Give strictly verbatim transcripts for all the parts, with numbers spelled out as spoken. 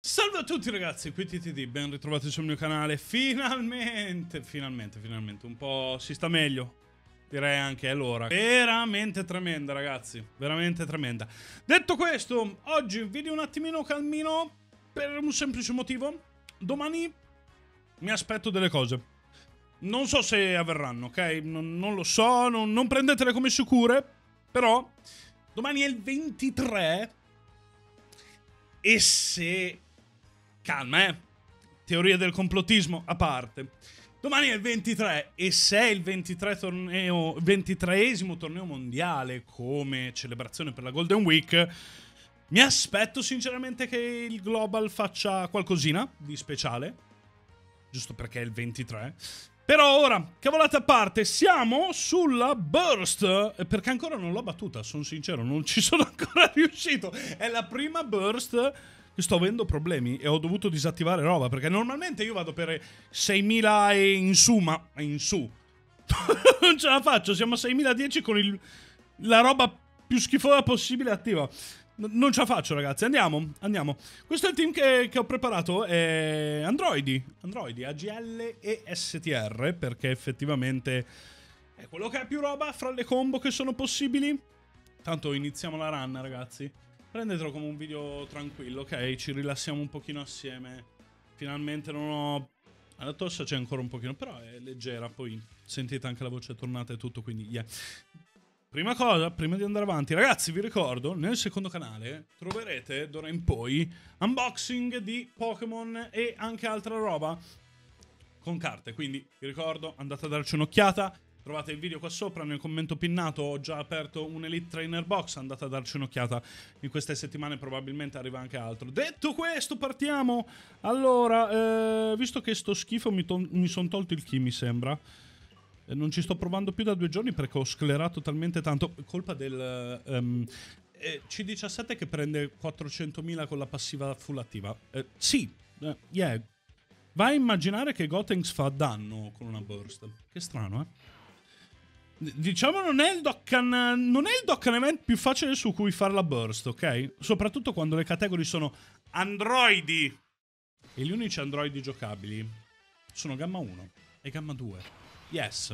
Salve a tutti ragazzi, qui T T D, ben ritrovati sul mio canale. Finalmente, finalmente, finalmente, un po' si sta meglio. Direi anche è l'ora. Veramente tremenda ragazzi, veramente tremenda. Detto questo, oggi video un attimino calmino per un semplice motivo. Domani mi aspetto delle cose. Non so se avverranno, ok? Non, non lo so, non, non prendetele come sicure. Però, domani è il ventitré. E se... Calma, eh. Teoria del complottismo a parte. Domani è il ventitré e se è il ventitreesimo torneo mondiale come celebrazione per la Golden Week, mi aspetto sinceramente che il Global faccia qualcosina di speciale, giusto perché è il ventitré. Però ora, cavolate a parte, siamo sulla burst, perché ancora non l'ho battuta, sono sincero, non ci sono ancora riuscito. È la prima burst... Sto avendo problemi e ho dovuto disattivare roba, perché normalmente io vado per seimila e in su, ma in su non ce la faccio, siamo a seimila dieci con il, la roba più schifosa possibile attiva. Non ce la faccio ragazzi, andiamo, andiamo. Questo è il team che, che ho preparato, è Androidi, Androidi, A G L e S T R, perché effettivamente è quello che ha più roba fra le combo che sono possibili. Tanto iniziamo la run ragazzi. Prendetelo come un video tranquillo, ok? Ci rilassiamo un pochino assieme. Finalmente non ho... La tosse c'è ancora un pochino, però è leggera. Poi sentite anche la voce tornata e tutto, quindi yeah. Prima cosa, prima di andare avanti, ragazzi, vi ricordo, nel secondo canale troverete, d'ora in poi, unboxing di Pokémon e anche altra roba con carte. Quindi, vi ricordo, andate a darci un'occhiata. Trovate il video qua sopra, nel commento pinnato ho già aperto un Elite Trainer Box, andate a darci un'occhiata, in queste settimane probabilmente arriva anche altro. Detto questo, partiamo! Allora, eh, visto che sto schifo mi, mi sono tolto il chi mi sembra, eh, non ci sto provando più da due giorni perché ho sclerato talmente tanto, colpa del um, eh, C diciassette che prende quattrocentomila con la passiva full attiva. Eh, sì, eh, yeah. Vai a immaginare che Gotenks fa danno con una burst, che strano eh? Diciamo non è il Dokkan, non è il Dokkan Event più facile su cui fare la burst, ok? Soprattutto quando le categorie sono Androidi. E gli unici Androidi giocabili sono Gamma uno e Gamma due. Yes.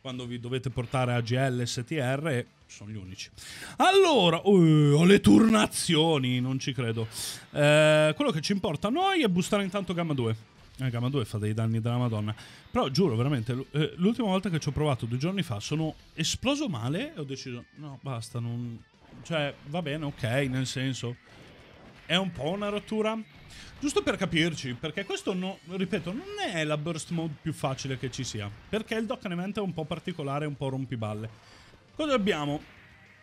Quando vi dovete portare A G L e S T R sono gli unici. Allora, uh, ho le turnazioni, non ci credo. Eh, quello che ci importa a noi è boostare intanto Gamma due. Eh, Gamma due fa dei danni della madonna. Però giuro veramente, l'ultima volta che ci ho provato due giorni fa sono esploso male e ho deciso no basta, non... Cioè va bene, ok, nel senso è un po' una rottura. Giusto per capirci, perché questo no, ripeto, non è la burst mode più facile che ci sia, perché il Dokkan Event è un po' particolare, un po' rompiballe. Cosa abbiamo?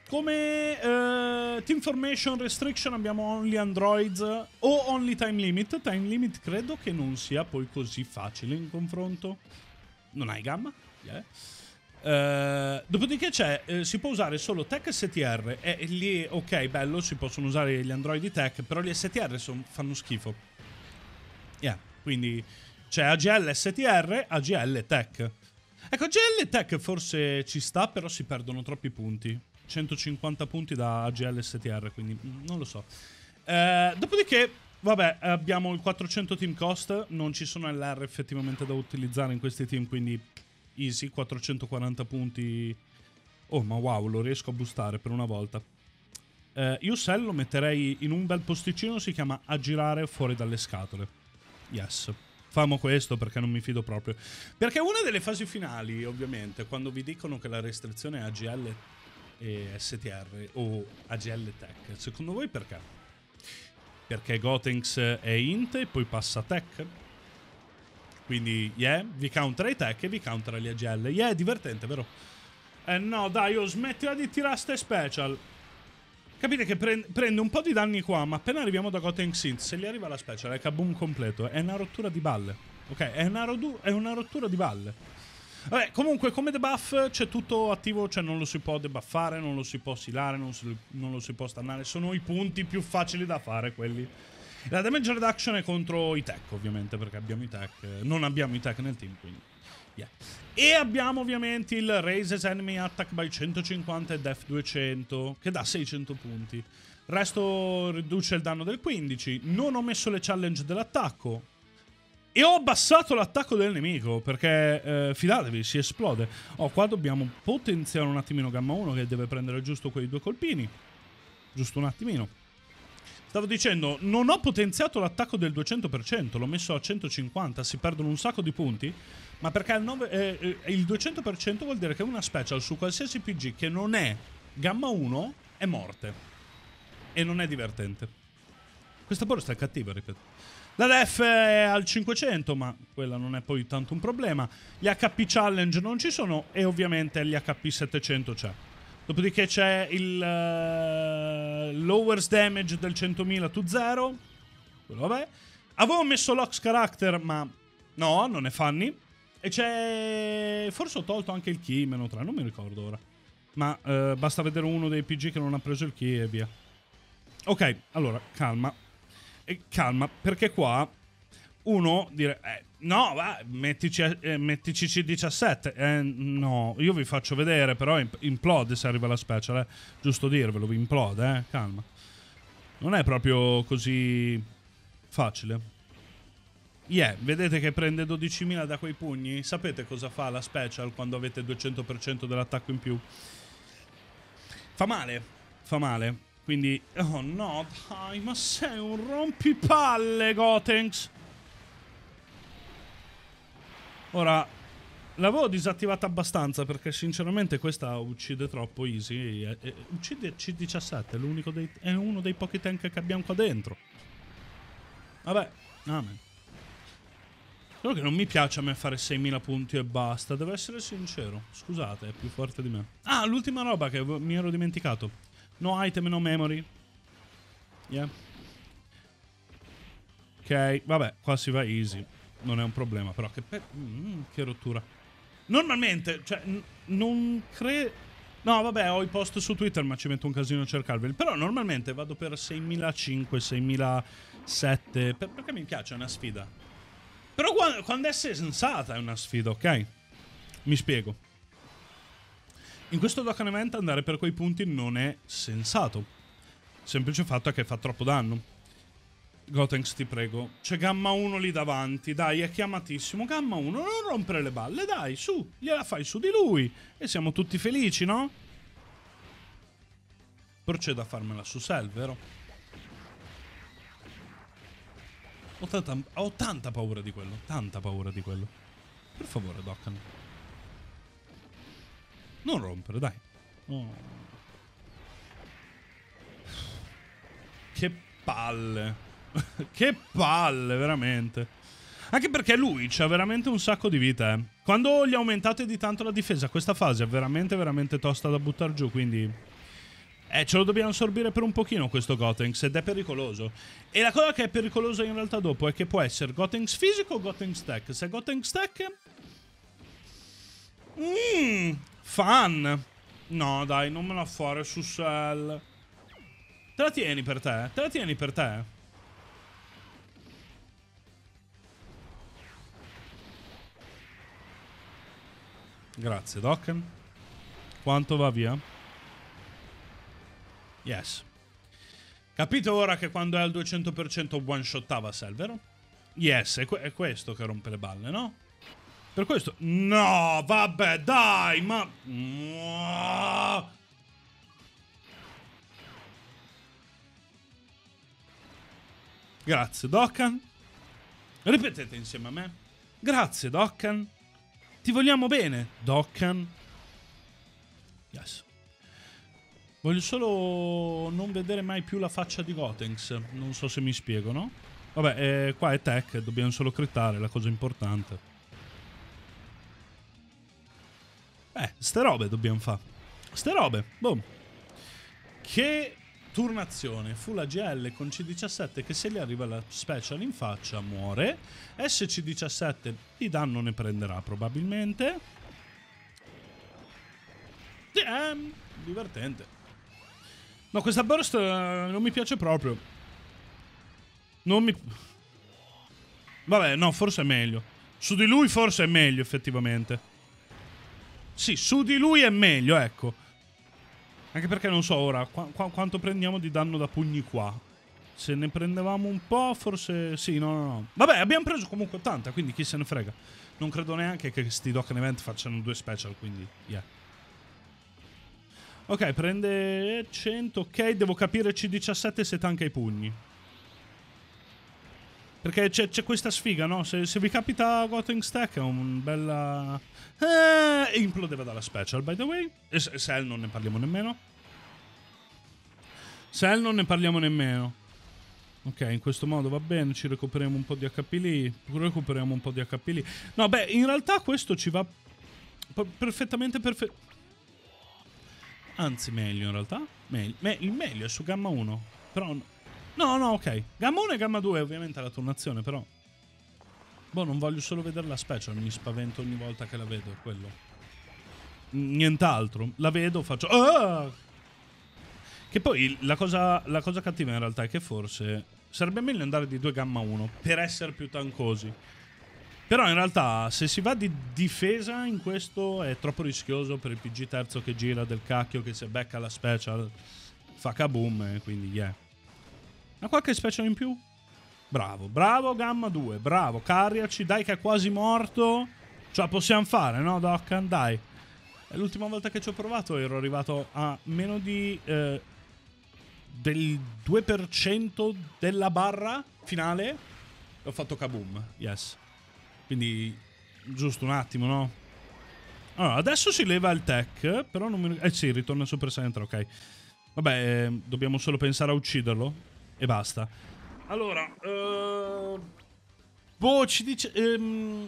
Come eh, Team Formation Restriction abbiamo Only Androids o Only Time Limit. Time Limit credo che non sia poi così facile in confronto. Non hai Gamma? Yeah. Eh, dopodiché c'è, eh, si può usare solo Tech S T R. E eh, lì, ok, bello, si possono usare gli Androidi Tech, però gli S T R son, fanno schifo. Yeah, quindi c'è A G L S T R, A G L Tech. Ecco, A G L Tech forse ci sta, però si perdono troppi punti. centocinquanta punti da A G L S T R, quindi non lo so. Eh, dopodiché, vabbè, abbiamo il quattrocento team cost, non ci sono L R effettivamente da utilizzare in questi team, quindi easy, quattrocentoquaranta punti. Oh, ma wow, lo riesco a boostare per una volta. Eh, io Cell lo metterei in un bel posticino, si chiama a girare fuori dalle scatole. Yes. Famo questo perché non mi fido proprio. Perché una delle fasi finali, ovviamente, quando vi dicono che la restrizione è A G L e S T R o A G L Tech, secondo voi perché? Perché Gotenks è int e poi passa Tech, quindi yeah, vi countera i Tech e vi countera gli A G L. Yeah, è divertente vero? Eh no dai, io smettila di tirare ste special. Capite che pre prende un po' di danni qua, ma appena arriviamo da Gotenks int, se gli arriva la special è kaboom completo, è una rottura di balle. Ok, è una, è una rottura di balle. Vabbè, comunque come debuff c'è tutto attivo, cioè non lo si può debuffare, non lo si può oscillare, non, si, non lo si può stannare. Sono i punti più facili da fare quelli. La damage reduction è contro i tech ovviamente, perché abbiamo i tech, non abbiamo i tech nel team, quindi yeah. E abbiamo ovviamente il Raises Enemy Attack by centocinquanta e Def duecento, che dà seicento punti. Resto riduce il danno del quindici. Non ho messo le challenge dell'attacco. E ho abbassato l'attacco del nemico, perché eh, fidatevi, si esplode. Oh, qua dobbiamo potenziare un attimino Gamma uno, che deve prendere giusto quei due colpini. Giusto un attimino. Stavo dicendo, non ho potenziato l'attacco del duecento per cento. L'ho messo a centocinquanta, si perdono un sacco di punti. Ma perché il, nove, eh, il duecento per cento vuol dire che una special su qualsiasi P G che non è Gamma uno è morte. E non è divertente. Questa borsa è cattiva, ripeto. La def è al cinquecento, ma quella non è poi tanto un problema. Gli H P challenge non ci sono e ovviamente gli H P settecento c'è. Dopodiché c'è il uh, lowest damage del centomila to zero. Quello vabbè. Avevo messo l'Ox Character, ma no, non è funny. E c'è... forse ho tolto anche il key, meno tre, non mi ricordo ora. Ma uh, basta vedere uno dei P G che non ha preso il key e via. Ok, allora, calma. E calma, perché qua uno dire, eh, no, va, mettici, eh, mettici C diciassette. Eh, no, io vi faccio vedere, però implode se arriva la special, eh. Giusto dirvelo, vi implode, eh, calma. Non è proprio così facile. Yeah, vedete che prende dodicimila da quei pugni? Sapete cosa fa la special quando avete il duecento per cento dell'attacco in più? Fa male, fa male. Quindi, oh no, dai, ma sei un rompipalle, Gotenks. Ora, l'avevo disattivata abbastanza perché sinceramente questa uccide troppo easy. E, e, uccide C diciassette, è, dei, è uno dei pochi tank che abbiamo qua dentro. Vabbè, amen. Solo che non mi piace a me fare seimila punti e basta, devo essere sincero. Scusate, è più forte di me. Ah, l'ultima roba che mi ero dimenticato. No item, no memory. Yeah. Ok, vabbè, qua si va easy. Non è un problema, però che pe mm, che rottura. Normalmente, cioè, non credo... No, vabbè, ho i post su Twitter, ma ci metto un casino a cercarveli. Però normalmente vado per seimilacinquecento, seimila settecento, per perché mi piace, è una sfida. Però quando, quando è sensata è una sfida, ok? Mi spiego. In questo Dokkan Event andare per quei punti non è sensato. Semplice fatto è che fa troppo danno. Gotenks, ti prego. C'è Gamma uno lì davanti. Dai, è chiamatissimo. Gamma uno, non rompere le balle. Dai, su, gliela fai su di lui. E siamo tutti felici, no? Procedo a farmela su Cell, vero? Ho tanta, ho tanta paura di quello. Tanta paura di quello. Per favore, Dokkan. Non rompere, dai. Oh. Che palle. Che palle, veramente. Anche perché lui c'ha veramente un sacco di vita, eh. Quando gli aumentate di tanto la difesa, questa fase è veramente, veramente tosta da buttare giù, quindi... Eh, ce lo dobbiamo assorbire per un pochino questo Gotenks, ed è pericoloso. E la cosa che è pericolosa in realtà dopo è che può essere Gotenks fisico o Gotenks tech. Se è Gotenks tech... Mmm... Fan. No, dai, non me la fare su Cell. Te la tieni per te. Te la tieni per te. Grazie, Dokkan. Quanto va via? Yes. Capito ora che quando è al duecento per cento one-shottava Cell, vero? Yes, è, que- è questo che rompe le balle, no? Per questo... No, vabbè, dai, ma... Grazie, Dokkan. Ripetete insieme a me. Grazie, Dokkan. Ti vogliamo bene, Dokkan. Yes. Voglio solo non vedere mai più la faccia di Gotenks. Non so se mi spiego, no? Vabbè, eh, qua è tech, dobbiamo solo crittare, la cosa importante. Eh, ste robe dobbiamo fare. Ste robe, boom. Che turnazione. Full A G L con C diciassette che se gli arriva la special in faccia muore. S C diciassette di danno ne prenderà probabilmente. Eh, divertente. No, questa burst non mi piace proprio. Non mi... Vabbè, no, forse è meglio. Su di lui forse è meglio, effettivamente. Sì, su di lui è meglio, ecco. Anche perché non so ora qu qu quanto prendiamo di danno da pugni qua. Se ne prendevamo un po', forse... Sì, no, no, no. Vabbè, abbiamo preso comunque ottanta, quindi chi se ne frega. Non credo neanche che sti Dokkan Event facciano due special, quindi... Yeah. Ok, prende cento. Ok, devo capire C diciassette se tanca i pugni. Perché c'è questa sfiga, no? Se, se vi capita Gotenks Stack è un bella... Eh, implodeva dalla special, by the way. E Cell non ne parliamo nemmeno. Cell non ne parliamo nemmeno. Ok, in questo modo va bene, ci recuperiamo un po' di H P lì. Recuperiamo un po' di H P lì. No, beh, in realtà questo ci va perfettamente perfetto. Anzi, meglio in realtà. Meglio, me il meglio è su Gamma uno. Però... No, no, ok. Gamma uno e Gamma due ovviamente è la turnazione, però... Boh, non voglio solo vedere la special, mi spavento ogni volta che la vedo, è quello. Nient'altro. La vedo, faccio... Ah! Che poi la cosa, la cosa cattiva in realtà è che forse... Sarebbe meglio andare di due Gamma uno, per essere più tancosi. Però in realtà, se si va di difesa in questo, è troppo rischioso per il P G terzo che gira del cacchio, che se becca la special fa kaboom, quindi yeah. Ma qualche special in più? Bravo, bravo Gamma due, bravo, cariaci, dai che è quasi morto. Ce la possiamo fare, no Dokkan? Dai. L'ultima volta che ci ho provato ero arrivato a meno di... Eh, del due per cento della barra finale. Ho fatto kaboom, yes. Quindi, giusto un attimo, no? Allora, adesso si leva il tech, però non mi... Eh sì, ritorna Super Saiyan tre, ok. Vabbè, dobbiamo solo pensare a ucciderlo. E basta. Allora, uh, boh, ci dice... Um,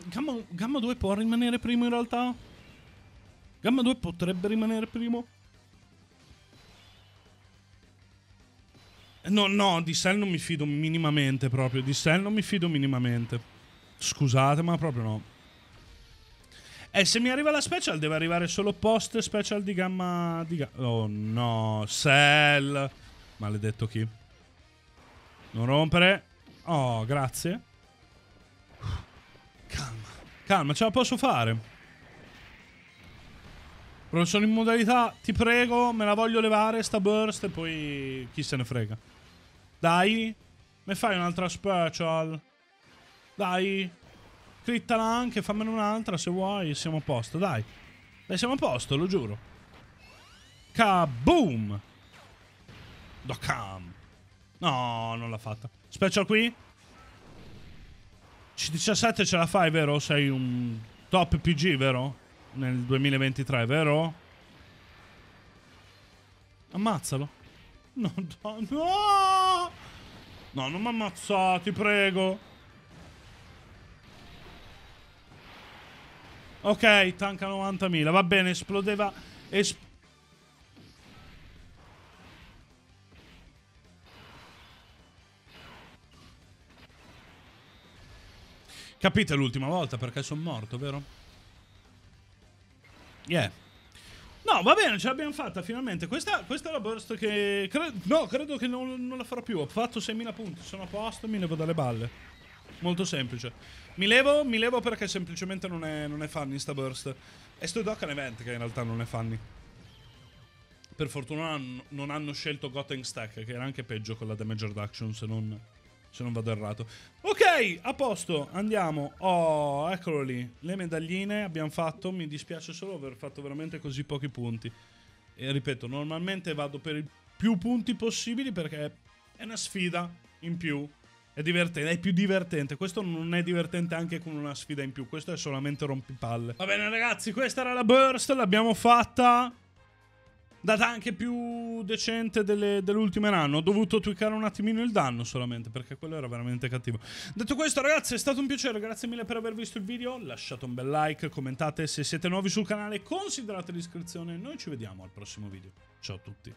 Gamma due può rimanere primo in realtà? Gamma due potrebbe rimanere primo? No, no, di Cell non mi fido minimamente proprio. Di Cell non mi fido minimamente. Scusate, ma proprio no. Eh, se mi arriva la special deve arrivare solo post special di Gamma... Di ga oh no, Cell. Maledetto chi. Non rompere. Oh, grazie. Calma. Calma, ce la posso fare. Però sono in modalità, ti prego, me la voglio levare sta burst e poi chi se ne frega. Dai. Me fai un'altra special. Dai. Crittala anche, fammene un'altra se vuoi. Siamo a posto, dai. Dai, siamo a posto, lo giuro. Kaboom. Dokkan. No, non l'ha fatta. Special qui. C diciassette ce la fai, vero? Sei un top P G, vero? Nel duemilaventitré, vero? Ammazzalo. No, no, no! No, non mi ammazzare, ti prego. Ok, tanca novantamila. Va bene, esplodeva... Espl Capite l'ultima volta perché sono morto, vero? Yeah. No, va bene, ce l'abbiamo fatta finalmente. Questa, questa è la burst che... Cre no, credo che non, non la farò più. Ho fatto seimila punti, sono a posto, mi levo dalle balle. Molto semplice. Mi levo, mi levo perché semplicemente non è, non è funny sta burst. E sto Dokkan Event che in realtà non è funny. Per fortuna non hanno scelto Gotenks Stack, che era anche peggio con la damage reduction, se non... Se non vado errato. Ok, a posto, andiamo. Oh, eccolo lì. Le medagline abbiamo fatto. Mi dispiace solo aver fatto veramente così pochi punti. E ripeto, normalmente vado per i più punti possibili perché è una sfida in più. È divertente, è più divertente. Questo non è divertente anche con una sfida in più. Questo è solamente rompipalle. Va bene ragazzi, questa era la burst. L'abbiamo fatta. Data anche più decente dell'ultimo anno. Ho dovuto tweakare un attimino il danno solamente, perché quello era veramente cattivo. Detto questo ragazzi, è stato un piacere. Grazie mille per aver visto il video. Lasciate un bel like, commentate se siete nuovi sul canale, considerate l'iscrizione. Noi ci vediamo al prossimo video. Ciao a tutti.